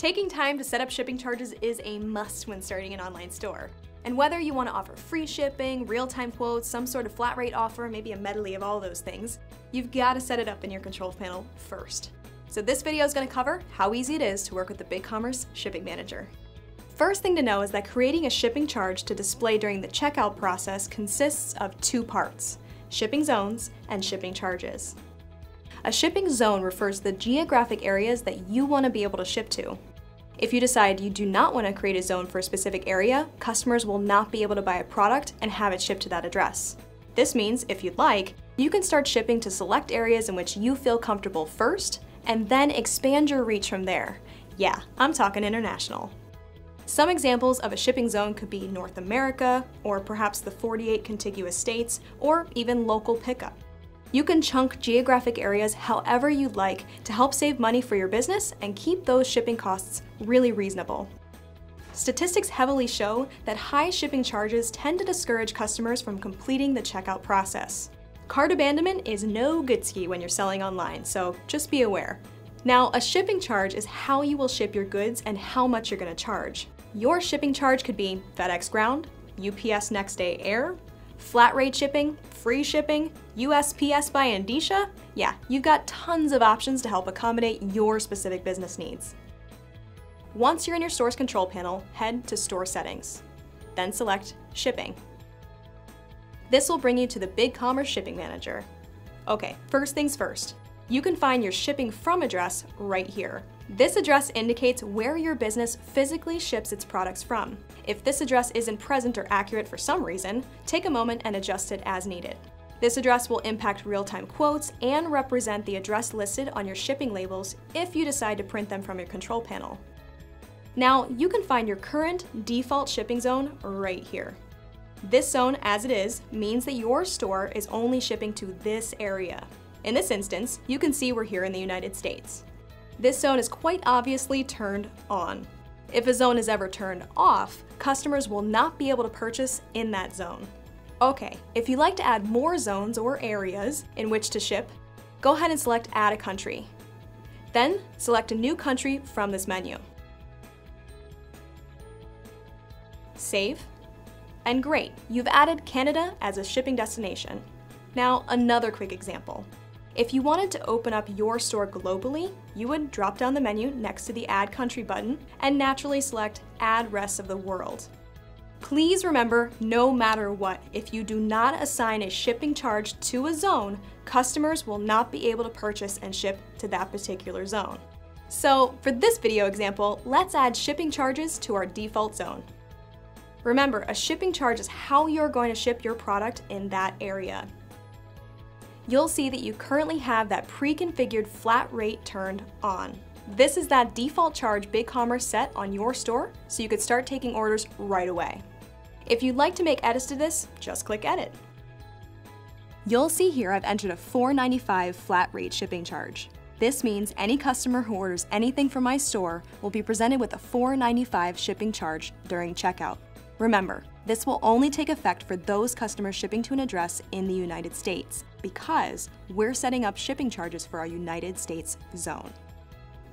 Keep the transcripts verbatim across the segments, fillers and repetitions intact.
Taking time to set up shipping charges is a must when starting an online store. And whether you want to offer free shipping, real-time quotes, some sort of flat rate offer, maybe a medley of all those things, you've got to set it up in your control panel first. So this video is going to cover how easy it is to work with the BigCommerce Shipping Manager. First thing to know is that creating a shipping charge to display during the checkout process consists of two parts: shipping zones and shipping charges. A shipping zone refers to the geographic areas that you want to be able to ship to. If you decide you do not want to create a zone for a specific area, customers will not be able to buy a product and have it shipped to that address. This means, if you'd like, you can start shipping to select areas in which you feel comfortable first, and then expand your reach from there. Yeah, I'm talking international. Some examples of a shipping zone could be North America, or perhaps the forty-eight contiguous states, or even local pickup. You can chunk geographic areas however you'd like to help save money for your business and keep those shipping costs really reasonable. Statistics heavily show that high shipping charges tend to discourage customers from completing the checkout process. Cart abandonment is no good ski when you're selling online, so just be aware. Now, a shipping charge is how you will ship your goods and how much you're going to charge. Your shipping charge could be FedEx Ground, U P S Next Day Air, flat rate shipping, free shipping, U S P S by Indicia. Yeah, you've got tons of options to help accommodate your specific business needs. Once you're in your store's control panel, head to Store Settings, then select Shipping. This will bring you to the BigCommerce Shipping Manager. Okay, first things first. You can find your shipping from address right here. This address indicates where your business physically ships its products from. If this address isn't present or accurate for some reason, take a moment and adjust it as needed. This address will impact real-time quotes and represent the address listed on your shipping labels if you decide to print them from your control panel. Now, you can find your current default shipping zone right here. This zone, as it is, means that your store is only shipping to this area. In this instance, you can see we're here in the United States. This zone is quite obviously turned on. If a zone is ever turned off, customers will not be able to purchase in that zone. Okay, if you'd like to add more zones or areas in which to ship, go ahead and select Add a Country. Then select a new country from this menu. Save. And great, you've added Canada as a shipping destination. Now, another quick example. If you wanted to open up your store globally, you would drop down the menu next to the Add Country button and naturally select Add Rest of the World. Please remember, no matter what, if you do not assign a shipping charge to a zone, customers will not be able to purchase and ship to that particular zone. So for this video example, let's add shipping charges to our default zone. Remember, a shipping charge is how you're going to ship your product in that area. You'll see that you currently have that pre-configured flat rate turned on. This is that default charge BigCommerce set on your store, so you could start taking orders right away. If you'd like to make edits to this, just click Edit. You'll see here I've entered a four ninety-five flat rate shipping charge. This means any customer who orders anything from my store will be presented with a four ninety-five shipping charge during checkout. Remember, this will only take effect for those customers shipping to an address in the United States, because we're setting up shipping charges for our United States zone.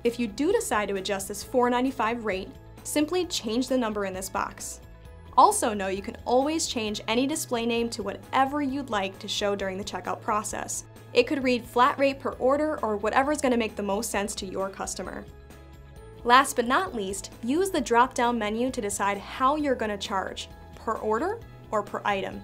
If you do decide to adjust this four ninety-five rate, simply change the number in this box. Also know you can always change any display name to whatever you'd like to show during the checkout process. It could read flat rate per order or whatever is going to make the most sense to your customer. Last but not least, use the drop-down menu to decide how you're going to charge, per order or per item.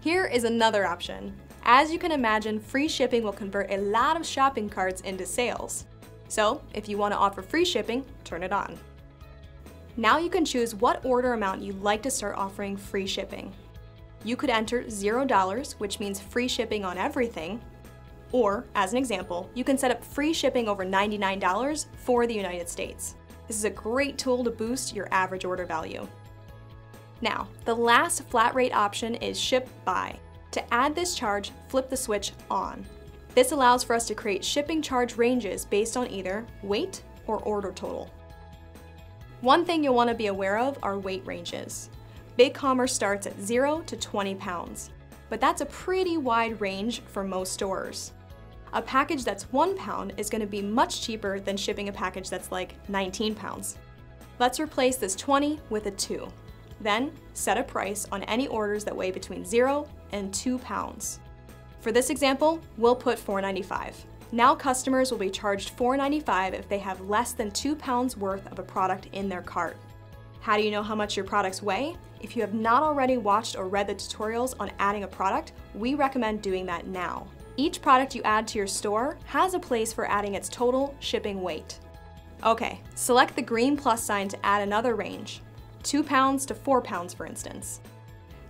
Here is another option. As you can imagine, free shipping will convert a lot of shopping carts into sales. So if you want to offer free shipping, turn it on. Now you can choose what order amount you'd like to start offering free shipping. You could enter zero dollars, which means free shipping on everything. Or, as an example, you can set up free shipping over ninety-nine dollars for the United States. This is a great tool to boost your average order value. Now, the last flat rate option is Ship By. To add this charge, flip the switch on. This allows for us to create shipping charge ranges based on either weight or order total. One thing you'll want to be aware of are weight ranges. BigCommerce starts at zero to twenty pounds, but that's a pretty wide range for most stores. A package that's one pound is going to be much cheaper than shipping a package that's like nineteen pounds. Let's replace this twenty with a two. Then set a price on any orders that weigh between zero and two pounds. For this example, we'll put four ninety-five. Now customers will be charged four ninety-five if they have less than two pounds worth of a product in their cart. How do you know how much your products weigh? If you have not already watched or read the tutorials on adding a product, we recommend doing that now. Each product you add to your store has a place for adding its total shipping weight. Okay, select the green plus sign to add another range, two pounds to four pounds for instance.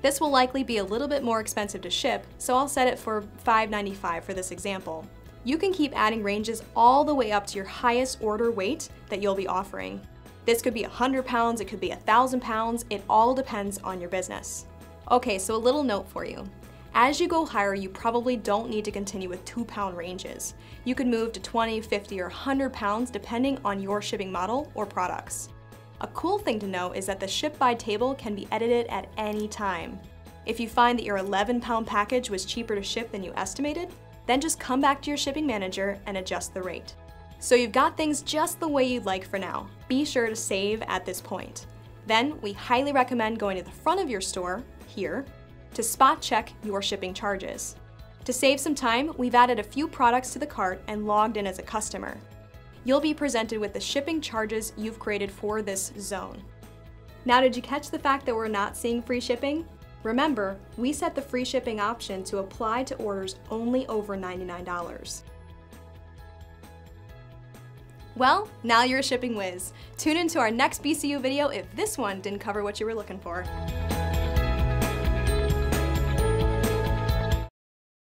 This will likely be a little bit more expensive to ship, so I'll set it for five ninety-five for this example. You can keep adding ranges all the way up to your highest order weight that you'll be offering. This could be one hundred pounds, it could be one thousand pounds, it all depends on your business. Okay, so a little note for you. As you go higher, you probably don't need to continue with two pound ranges. You could move to twenty, fifty, or one hundred pounds depending on your shipping model or products. A cool thing to know is that the ship by table can be edited at any time. If you find that your eleven pound package was cheaper to ship than you estimated, then just come back to your shipping manager and adjust the rate. So you've got things just the way you'd like for now. Be sure to save at this point. Then we highly recommend going to the front of your store, here, to spot check your shipping charges. To save some time, we've added a few products to the cart and logged in as a customer. You'll be presented with the shipping charges you've created for this zone. Now, did you catch the fact that we're not seeing free shipping? Remember, we set the free shipping option to apply to orders only over ninety-nine dollars. Well, now you're a shipping whiz. Tune into our next B C U video if this one didn't cover what you were looking for.